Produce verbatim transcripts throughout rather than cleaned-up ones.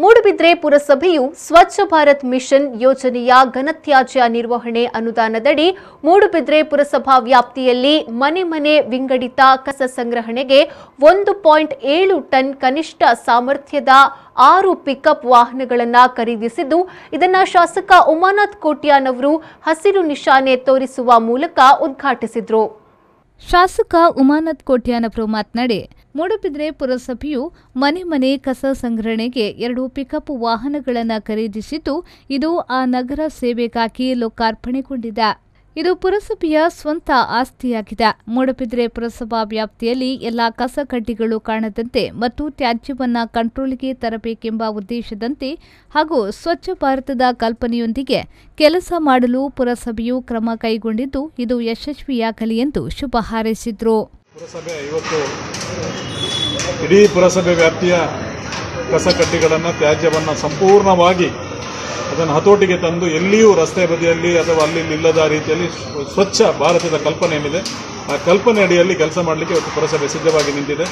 Moodbidri ಪುರಸಭೆಯು Swachh Bharat mission ಯೋಜನೆಯ ಘನತ್ಯಾಜ್ಯ ನಿರ್ವಹಣೆ ಅನುದಾನದಡಿ ಮೂಡಬಿದ್ರೆ ಪುರಸಭಾ ವ್ಯಾಪ್ತಿಯಲ್ಲಿ ಮನೆ ಮನೆ ವಿಂಗಡಿತ ಕಸ ಸಂಗ್ರಹಣೆಗೆ ಒಂದು ಪಾಯಿಂಟ್ ಏಳು ಟನ್ ಕನಿಷ್ಠ ಸಾಮರ್ಥ್ಯದ ಆರು ಪಿಕಪ್ ವಾಹನಗಳನ್ನು ಖರೀದಿಸಿದ್ದು ಇದನ್ನು ಶಾಸಕ ಉಮಾನಾಥ್ ಕೋಟ್ಯಾನ್ ಅವರು ಹಸಿರು ನಿಶಾನೆ ತೋರಿಸುವ ಮೂಲಕ ಉದ್ಘಾಟಿಸಿದರು. ಶಾಸಕ ಉಮಾನಾಥ್ ಕೋಟ್ಯಾನ್ ಅವರು ಮಾತನಾಡಿ ಮೂಡಬಿದ್ರೆ ಪುರಸಭೆಯು ಮನೆ ಮನೆ ಕಸ ಸಂಗ್ರಹಣೆಗೆ ಎರಡು ಪಿಕಪ್ ವಾಹನಗಳನ್ನು ಖರೀದಿಸಿದ್ದು ಇದು ಆ ನಗರ ಸೇವೆಗಾಗಿ ಲೋಕಾರ್ಪಣೆಗೊಂಡಿದೆ. ಇದು ಪುರಸಭೆಯ ಸ್ವಂತ ಆಸ್ತಿಯಾಗಿದೆ. ಮೂಡಬಿದ್ರೆ ಪುರಸಭಾ ವ್ಯಾಪ್ತಿಯಲ್ಲಿ ಎಲ್ಲ ಕಸ ಕಡ್ಡಿಗಳು ಕಾಣದಂತೆ ಮತ್ತು ತ್ಯಾಜ್ಯವನ್ನು ಕಂಟ್ರೋಲ್ಗೆ ತರಬೇಕೆಂಬ ಉದ್ದೇಶದಂತೆ ಹಾಗೂ ಸ್ವಚ್ಛ ಭಾರತದ ಕಲ್ಪನೆಯೊಂದಿಗೆ ಕೆಲಸ ಮಾಡಲು ಪುರಸಭೆಯು ಕ್ರಮ ಕೈಗೊಂಡಿದ್ದು ಇದು ಯಶಸ್ವಿಯಾಗಲಿ ಎಂದು ಶುಭ ಹಾರೈಸಿದರು. ಪುರಸಭೆ ಇವತ್ತು ಇಡೀ ಪುರಸಭೆ ವ್ಯಾಪ್ತಿಯ ಕಸ ಕಡ್ಡಿಗಳನ್ನು ತ್ಯಾಜ್ಯವನ್ನು ಸಂಪೂರ್ಣವಾಗಿ ಅದನ್ನು ಹತೋಟಿಗೆ ತಂದು ಎಲ್ಲಿಯೂ ರಸ್ತೆ ಬದಿಯಲ್ಲಿ ಅಥವಾ ಅಲ್ಲಿ ಇಲ್ಲದ ರೀತಿಯಲ್ಲಿ ಸ್ವಚ್ಛ ಭಾರತದ ಕಲ್ಪನೆ ಏನಿದೆ ಆ ಕಲ್ಪನೆ ಅಡಿಯಲ್ಲಿ ಕೆಲಸ ಮಾಡಲಿಕ್ಕೆ ಇವತ್ತು ಪುರಸಭೆ ಸಿದ್ಧವಾಗಿ ನಿಂತಿದೆ.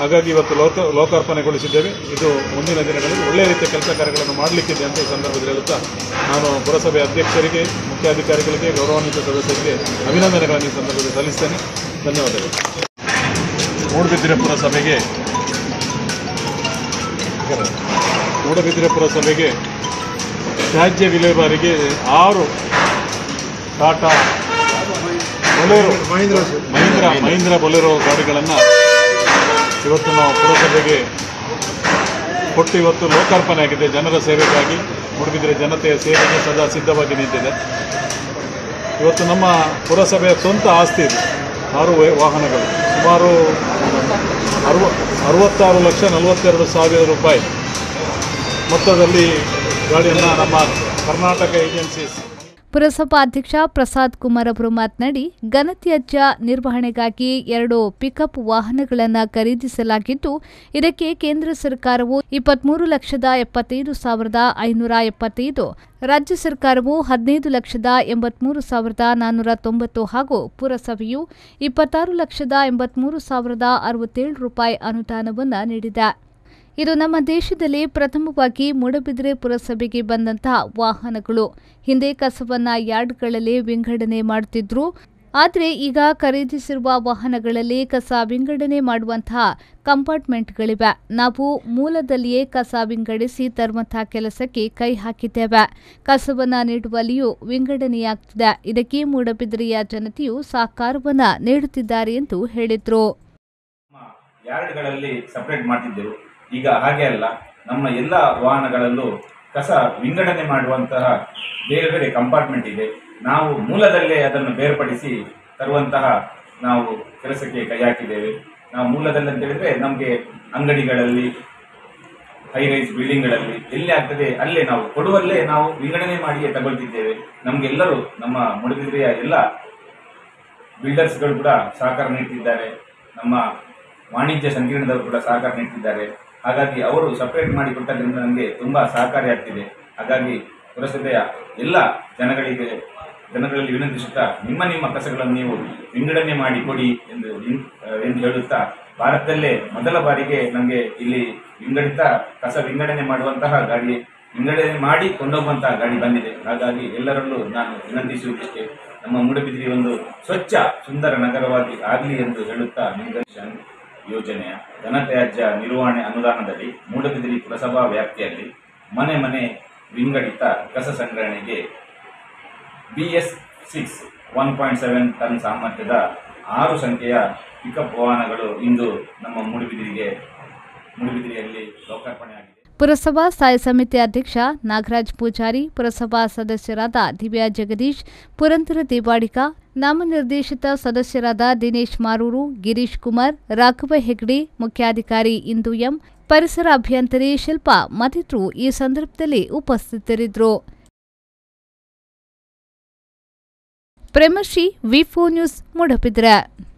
ಹಾಗಾಗಿ ಇವತ್ತು ಲೋಕ ಲೋಕಾರ್ಪಣೆಗೊಳಿಸಿದ್ದೇವೆ. ಇದು ಮುಂದಿನ ದಿನಗಳಲ್ಲಿ ಒಳ್ಳೆಯ ರೀತಿಯ ಕೆಲಸ ಕಾರ್ಯಗಳನ್ನು ಮಾಡಲಿಕ್ಕಿದೆ ಅಂತ ಈ ಸಂದರ್ಭದಲ್ಲಿ ಹೇಳುತ್ತಾ ನಾನು ಪುರಸಭೆ ಅಧ್ಯಕ್ಷರಿಗೆ, ಮುಖ್ಯಾಧಿಕಾರಿಗಳಿಗೆ, ಗೌರವಾನ್ವಿತ ಸದಸ್ಯರಿಗೆ ಅಭಿನಂದನೆಗಳನ್ನು ಈ ಸಂದರ್ಭದಲ್ಲಿ ಸಲ್ಲಿಸ್ತೇನೆ. ಧನ್ಯವಾದಗಳು. ಮೂಡಬಿದ್ರೆ ಪುರಸಭೆಗೆ ಮೂಡಬಿದ್ರೆ ಪುರಸಭೆಗೆ ತ್ಯಾಜ್ಯ ವಿಲೇವಾರಿಗೆ ಆರು ಟಾಟಾ ಬೊಲೆರೋ ಮಹೀಂದ್ರ ಮಹೀಂದ್ರ ಮಹೀಂದ್ರ ಬೊಲೆರೋ ಗಾಡಿಗಳನ್ನು ಇವತ್ತು ನಾವು ಪುರಸಭೆಗೆ ಕೊಟ್ಟು ಇವತ್ತು ಲೋಕಾರ್ಪಣೆ ಆಗಿದೆ. ಜನರ ಸೇವೆಗಾಗಿ ಮೂಡಬಿದ್ರೆ ಜನತೆಯ ಸೇವೆಗೆ ಸದಾ ಸಿದ್ಧವಾಗಿ ನಿಂತಿದೆ. ಇವತ್ತು ನಮ್ಮ ಪುರಸಭೆಯ ಸ್ವಂತ ಆಸ್ತಿ ಇದೆ. ಆರು ವಾಹನಗಳು ಸುಮಾರು ಅರವ ಅರವತ್ತಾರು ಲಕ್ಷ ನಲವತ್ತೆರಡು ಸಾವಿರ ರೂಪಾಯಿ ಮೊತ್ತದಲ್ಲಿ ಗಾಡಿಯನ್ನು ನಮ್ಮ ಕರ್ನಾಟಕ ಏಜೆನ್ಸೀಸ್. ಪುರಸಭಾಧ್ಯಕ್ಷ ಪ್ರಸಾದ್ ಕುಮಾರ್ ಅವರು ಮಾತನಾಡಿ ಘನತ್ಯಾಜ್ಯ ನಿರ್ವಹಣೆಗಾಗಿ ಎರಡು ಪಿಕಪ್ ವಾಹನಗಳನ್ನು ಖರೀದಿಸಲಾಗಿದ್ದು ಇದಕ್ಕೆ ಕೇಂದ್ರ ಸರ್ಕಾರವು ಇಪ್ಪತ್ಮೂರು ಲಕ್ಷದ ಎಪ್ಪತ್ತೈದು ಸಾವಿರದ ಐನೂರ ಎಪ್ಪತ್ತೈದು, ರಾಜ್ಯ ಸರ್ಕಾರವು ಹದಿನೈದು ಲಕ್ಷದ ಎಂಬತ್ಮೂರು ಸಾವಿರದ ನಾನ್ನೂರ ತೊಂಬತ್ತು ಹಾಗೂ ಪುರಸಭೆಯು ಇಪ್ಪತ್ತಾರು ಲಕ್ಷದ ಎಂಬತ್ಮೂರು ಸಾವಿರದ ಅರವತ್ತೇಳು ರೂಪಾಯಿ ಅನುದಾನವನ್ನು ನೀಡಿದೆ. ಇದು ನಮ್ಮ ದೇಶದಲ್ಲಿ ಪ್ರಥಮವಾಗಿ ಮೂಡಬಿದ್ರೆ ಪುರಸಭೆಗೆ ಬಂದಂತಹ ವಾಹನಗಳು. ಹಿಂದೆ ಕಸವನ್ನು ಯಾರ್ಡ್ಗಳಲ್ಲಿ ವಿಂಗಡಣೆ ಮಾಡುತ್ತಿದ್ದರು. ಆದರೆ ಈಗ ಖರೀದಿಸಿರುವ ವಾಹನಗಳಲ್ಲಿ ಕಸ ವಿಂಗಡಣೆ ಮಾಡುವಂತಹ ಕಂಪಾರ್ಟ್ಮೆಂಟ್ಗಳಿವೆ. ನಾವು ಮೂಲದಲ್ಲಿಯೇ ಕಸ ವಿಂಗಡಿಸಿ ತರುವಂತಹ ಕೆಲಸಕ್ಕೆ ಕೈ ಹಾಕಿದ್ದೇವೆ. ಕಸವನ್ನು ನೀಡುವಲ್ಲಿಯೂ ವಿಂಗಡಣೆಯಾಗ್ತಿದೆ. ಇದಕ್ಕೆ ಮೂಡಬಿದ್ರೆಯ ಜನತೆಯು ಸಹಕಾರವನ್ನು ನೀಡುತ್ತಿದ್ದಾರೆ ಎಂದು ಹೇಳಿದರು. ಈಗ ಹಾಗೆ ಅಲ್ಲ, ನಮ್ಮ ಎಲ್ಲ ವಾಹನಗಳಲ್ಲೂ ಕಸ ವಿಂಗಡಣೆ ಮಾಡುವಂತಹ ಬೇರೆ ಬೇರೆ ಕಂಪಾರ್ಟ್ಮೆಂಟ್ ಇದೆ. ನಾವು ಮೂಲದಲ್ಲೇ ಅದನ್ನು ಬೇರ್ಪಡಿಸಿ ತರುವಂತಹ ನಾವು ಕೆಲಸಕ್ಕೆ ಕೈ ಹಾಕಿದ್ದೇವೆ. ನಾವು ಮೂಲದಲ್ಲಿ ಅಂತ ಹೇಳಿದ್ರೆ ನಮಗೆ ಅಂಗಡಿಗಳಲ್ಲಿ, ಹೈರೈಸ್ ಬಿಲ್ಡಿಂಗ್ಗಳಲ್ಲಿ ಎಲ್ಲೇ ಆಗ್ತದೆ ಅಲ್ಲೇ ನಾವು ಕೊಡುವಲ್ಲೇ ನಾವು ವಿಂಗಡಣೆ ಮಾಡಿಯೇ ತಗೊಳ್ತಿದ್ದೇವೆ. ನಮಗೆಲ್ಲರೂ ನಮ್ಮ ಮೂಡಬಿದ್ರೆಯ ಎಲ್ಲ ಬಿಲ್ಡರ್ಸ್ಗಳು ಕೂಡ ಸಹಕಾರ ನೀಡ್ತಿದ್ದಾರೆ. ನಮ್ಮ ವಾಣಿಜ್ಯ ಸಂಕೀರ್ಣದವರು ಕೂಡ ಸಹಕಾರ ನೀಡ್ತಿದ್ದಾರೆ. ಹಾಗಾಗಿ ಅವರು ಸಪ್ರೇಟ್ ಮಾಡಿಕೊಟ್ಟದ್ರಿಂದ ನನಗೆ ತುಂಬ ಸಹಕಾರಿಯಾಗ್ತಿದೆ. ಹಾಗಾಗಿ ಪುರಸಭೆಯ ಎಲ್ಲ ಜನಗಳಿಗೆ ಜನಗಳಲ್ಲಿ ವಿನಂತಿಸುತ್ತಾ ನಿಮ್ಮ ನಿಮ್ಮ ಕಸಗಳನ್ನು ನೀವು ವಿಂಗಡಣೆ ಮಾಡಿ ಕೊಡಿ ಎಂದು ಎಂದು ಹೇಳುತ್ತಾ ಭಾರತದಲ್ಲೇ ಮೊದಲ ಬಾರಿಗೆ ನಮಗೆ ಇಲ್ಲಿ ವಿಂಗಡಿತ ಕಸ ವಿಂಗಡಣೆ ಮಾಡುವಂತಹ ಗಾಡಿ ವಿಂಗಡಣೆ ಮಾಡಿ ಕೊಂಡೋಗುವಂತಹ ಗಾಡಿ ಬಂದಿದೆ. ಹಾಗಾಗಿ ಎಲ್ಲರಲ್ಲೂ ನಾನು ವಿನಂತಿಸುವುದಿಷ್ಟೇ, ನಮ್ಮ ಮೂಡಬಿದ್ರಿ ಒಂದು ಸ್ವಚ್ಛ ಸುಂದರ ನಗರವಾಗಿ ಆಗಲಿ ಎಂದು ಹೇಳುತ್ತಾ ನಿಂಗನ್ ಯೋಜನೆಯ ಘನತ್ಯಾಜ್ಯ ನಿರ್ವಹಣೆ ಅನುದಾನದಲ್ಲಿ ಮೂಡಬಿದ್ರಿ ಪುರಸಭಾ ವ್ಯಾಪ್ತಿಯಲ್ಲಿ ಮನೆ ಮನೆ ವಿಂಗಡಿತ ಕಸ ಸಂಗ್ರಹಣೆಗೆ BS six one point seven ton ಸಾಮರ್ಥ್ಯದ ಆರು ಸಂಖ್ಯೆಯ ಪಿಕಪ್ ವಾಹನಗಳು ಇಂದು ನಮ್ಮ ಮೂಡಬಿದ್ರಿಗೆ ಮೂಡಬಿದ್ರಿಯಲ್ಲಿ ಲೋಕಾರ್ಪಣೆಯಾಗಿದೆ. ಪುರಸಭಾ ಸ್ಥಾಯಿ ಸಮಿತಿ ಅಧ್ಯಕ್ಷ ನಾಗರಾಜ್ ಪೂಜಾರಿ, ಪುರಸಭಾ ಸದಸ್ಯರಾದ ದಿವ್ಯಾ ಜಗದೀಶ್, ಪುರಂದರ ದೇವಾಡಿಕ, ನಾಮನಿರ್ದೇಶಿತ ಸದಸ್ಯರಾದ ದಿನೇಶ್ ಮಾರೂರು, ಗಿರೀಶ್ ಕುಮಾರ್, ರಾಘವ ಹೆಗ್ಡೆ, ಮುಖ್ಯಾಧಿಕಾರಿ ಇಂದು ಎಂ, ಪರಿಸರ ಅಭಿಯಂತರಿ ಶಿಲ್ಪಾ ಮತ್ತಿತರರು ಈ ಸಂದರ್ಭದಲ್ಲಿ ಉಪಸ್ಥಿತರಿದ್ದರು. Premashri, V four news, Moodbidri.